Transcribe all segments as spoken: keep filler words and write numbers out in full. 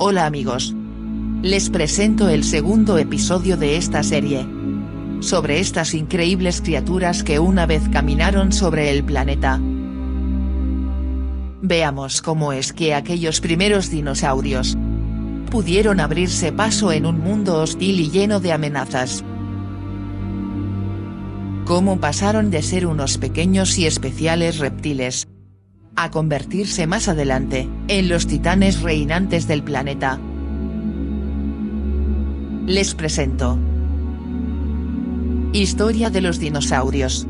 Hola amigos. Les presento el segundo episodio de esta serie sobre estas increíbles criaturas que una vez caminaron sobre el planeta. Veamos cómo es que aquellos primeros dinosaurios pudieron abrirse paso en un mundo hostil y lleno de amenazas. Cómo pasaron de ser unos pequeños y especiales reptiles a convertirse más adelante en los titanes reinantes del planeta. Les presento Historia de los dinosaurios.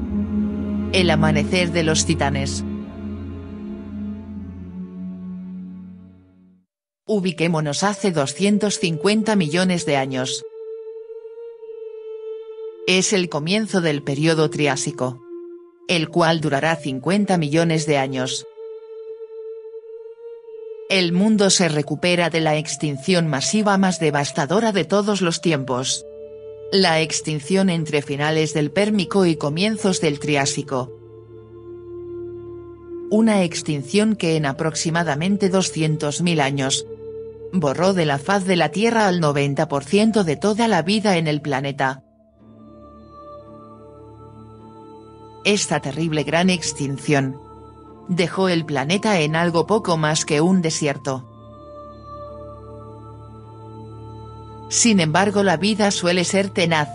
El amanecer de los titanes. Ubiquémonos hace doscientos cincuenta millones de años. Es el comienzo del periodo Triásico, el cual durará cincuenta millones de años. El mundo se recupera de la extinción masiva más devastadora de todos los tiempos. La extinción entre finales del Pérmico y comienzos del Triásico. Una extinción que en aproximadamente doscientos mil años borró de la faz de la Tierra al noventa por ciento de toda la vida en el planeta. Esta terrible gran extinción dejó el planeta en algo poco más que un desierto. Sin embargo, la vida suele ser tenaz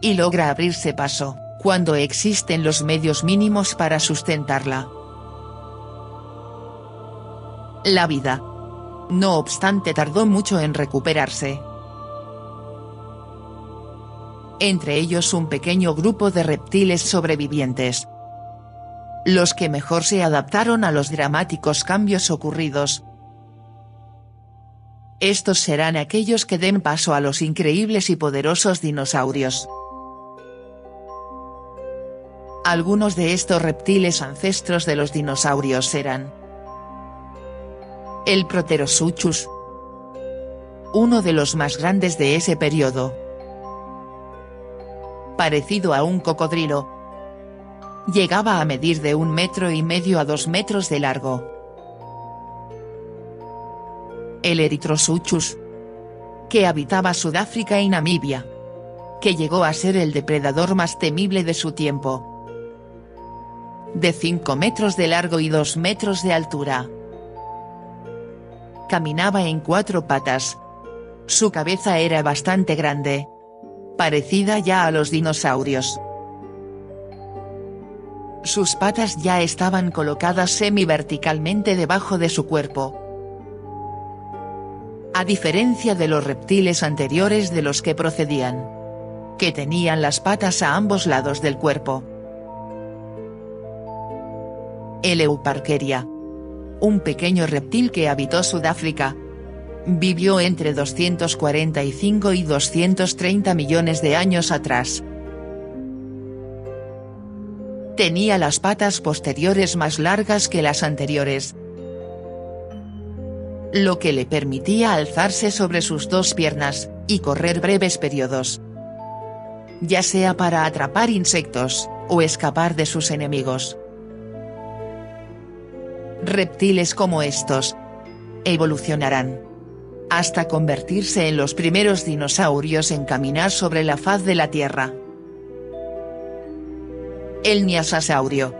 y logra abrirse paso cuando existen los medios mínimos para sustentarla. La vida, no obstante, tardó mucho en recuperarse. Entre ellos un pequeño grupo de reptiles sobrevivientes, los que mejor se adaptaron a los dramáticos cambios ocurridos. Estos serán aquellos que den paso a los increíbles y poderosos dinosaurios. Algunos de estos reptiles ancestros de los dinosaurios eran el Proterosuchus, uno de los más grandes de ese periodo, parecido a un cocodrilo. Llegaba a medir de un metro y medio a dos metros de largo. El Erythrosuchus, que habitaba Sudáfrica y Namibia, que llegó a ser el depredador más temible de su tiempo. De cinco metros de largo y dos metros de altura. Caminaba en cuatro patas. Su cabeza era bastante grande, parecida ya a los dinosaurios. Sus patas ya estaban colocadas semi-verticalmente debajo de su cuerpo. A diferencia de los reptiles anteriores de los que procedían, que tenían las patas a ambos lados del cuerpo. El Euparkeria, un pequeño reptil que habitó Sudáfrica, vivió entre doscientos cuarenta y cinco y doscientos treinta millones de años atrás. Tenía las patas posteriores más largas que las anteriores, lo que le permitía alzarse sobre sus dos piernas y correr breves periodos, ya sea para atrapar insectos o escapar de sus enemigos. Reptiles como estos evolucionarán hasta convertirse en los primeros dinosaurios en caminar sobre la faz de la Tierra. El Nyasasaurio,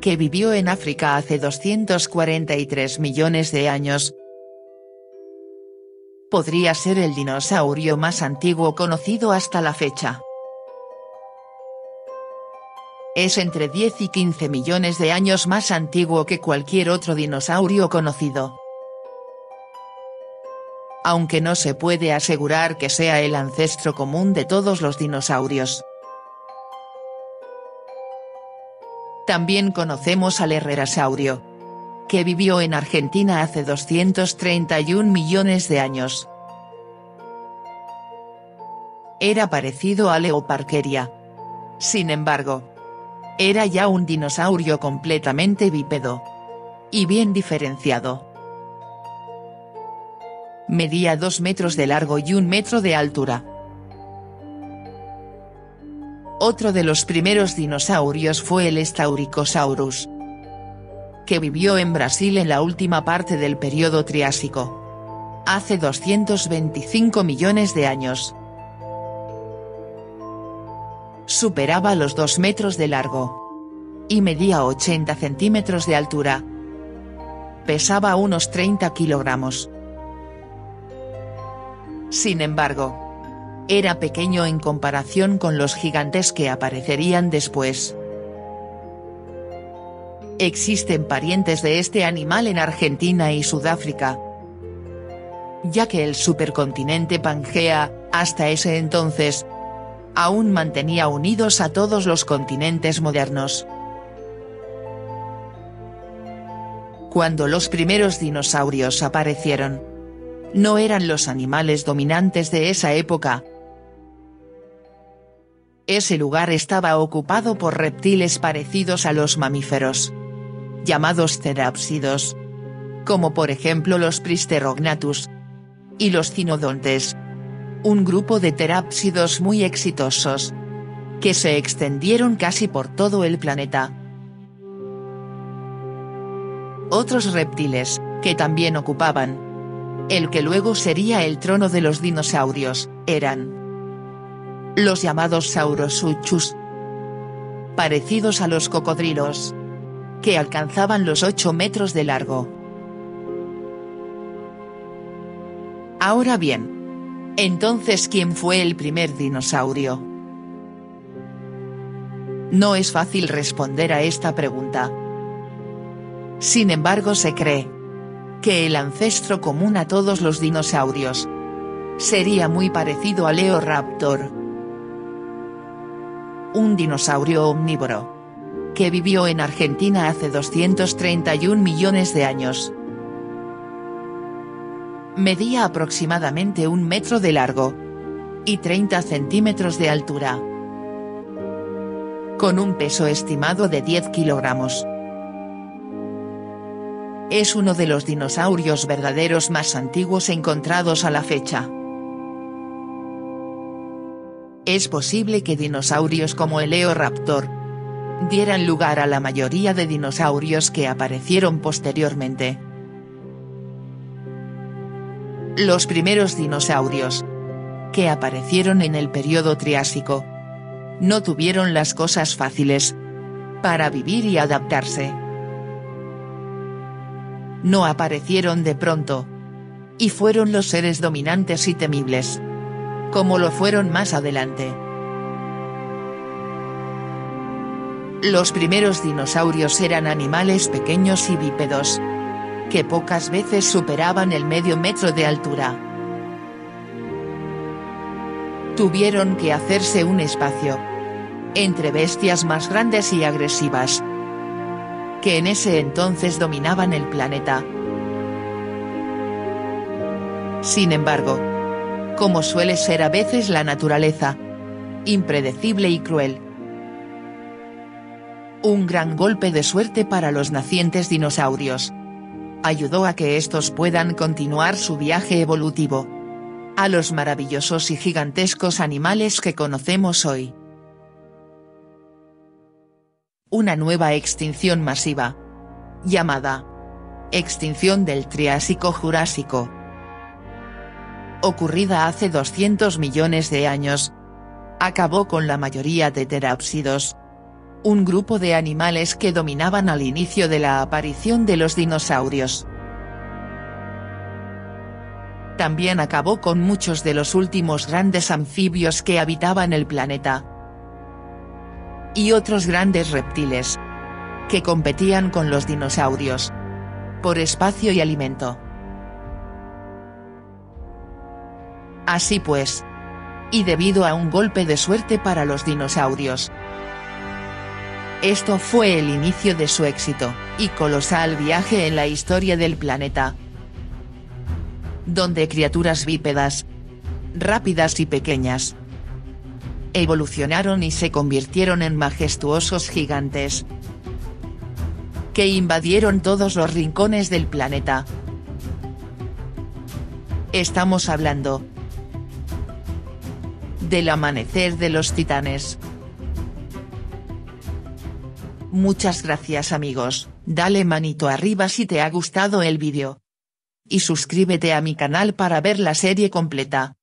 que vivió en África hace doscientos cuarenta y tres millones de años, podría ser el dinosaurio más antiguo conocido hasta la fecha. Es entre diez y quince millones de años más antiguo que cualquier otro dinosaurio conocido, aunque no se puede asegurar que sea el ancestro común de todos los dinosaurios. También conocemos al Herrerasaurio, que vivió en Argentina hace doscientos treinta y un millones de años. Era parecido al Euparkeria. Sin embargo, era ya un dinosaurio completamente bípedo y bien diferenciado. Medía dos metros de largo y un metro de altura. Otro de los primeros dinosaurios fue el Estauricosaurus, que vivió en Brasil en la última parte del periodo Triásico. hace doscientos veinticinco millones de años. Superaba los dos metros de largo y medía ochenta centímetros de altura. Pesaba unos treinta kilogramos. Sin embargo, era pequeño en comparación con los gigantes que aparecerían después. Existen parientes de este animal en Argentina y Sudáfrica, ya que el supercontinente Pangea, hasta ese entonces, aún mantenía unidos a todos los continentes modernos. Cuando los primeros dinosaurios aparecieron, no eran los animales dominantes de esa época. Ese lugar estaba ocupado por reptiles parecidos a los mamíferos, llamados cerápsidos, como por ejemplo los Pristerognatus, y los cinodontes, un grupo de terápsidos muy exitosos, que se extendieron casi por todo el planeta. Otros reptiles, que también ocupaban el que luego sería el trono de los dinosaurios, eran los llamados Saurosuchus, parecidos a los cocodrilos, que alcanzaban los ocho metros de largo. Ahora bien, entonces ¿quién fue el primer dinosaurio? No es fácil responder a esta pregunta. Sin embargo, se cree que el ancestro común a todos los dinosaurios sería muy parecido al Eoraptor, un dinosaurio omnívoro que vivió en Argentina hace doscientos treinta y un millones de años. Medía aproximadamente un metro de largo y treinta centímetros de altura, con un peso estimado de diez kilogramos. Es uno de los dinosaurios verdaderos más antiguos encontrados a la fecha. Es posible que dinosaurios como el Eoraptor dieran lugar a la mayoría de dinosaurios que aparecieron posteriormente. Los primeros dinosaurios que aparecieron en el periodo Triásico no tuvieron las cosas fáciles para vivir y adaptarse. No aparecieron de pronto, y fueron los seres dominantes y temibles, como lo fueron más adelante. Los primeros dinosaurios eran animales pequeños y bípedos, que pocas veces superaban el medio metro de altura. Tuvieron que hacerse un espacio entre bestias más grandes y agresivas, que en ese entonces dominaban el planeta. Sin embargo, como suele ser a veces la naturaleza, impredecible y cruel, un gran golpe de suerte para los nacientes dinosaurios ayudó a que estos puedan continuar su viaje evolutivo a los maravillosos y gigantescos animales que conocemos hoy. Una nueva extinción masiva, llamada extinción del Triásico-Jurásico, ocurrida hace doscientos millones de años, acabó con la mayoría de terápsidos, un grupo de animales que dominaban al inicio de la aparición de los dinosaurios. También acabó con muchos de los últimos grandes anfibios que habitaban el planeta, y otros grandes reptiles que competían con los dinosaurios por espacio y alimento. Así pues, y debido a un golpe de suerte para los dinosaurios, esto fue el inicio de su éxito y colosal viaje en la historia del planeta, donde criaturas bípedas, rápidas y pequeñas, evolucionaron y se convirtieron en majestuosos gigantes que invadieron todos los rincones del planeta. Estamos hablando del Amanecer de los Titanes. Muchas gracias amigos, dale manito arriba si te ha gustado el vídeo. y suscríbete a mi canal para ver la serie completa.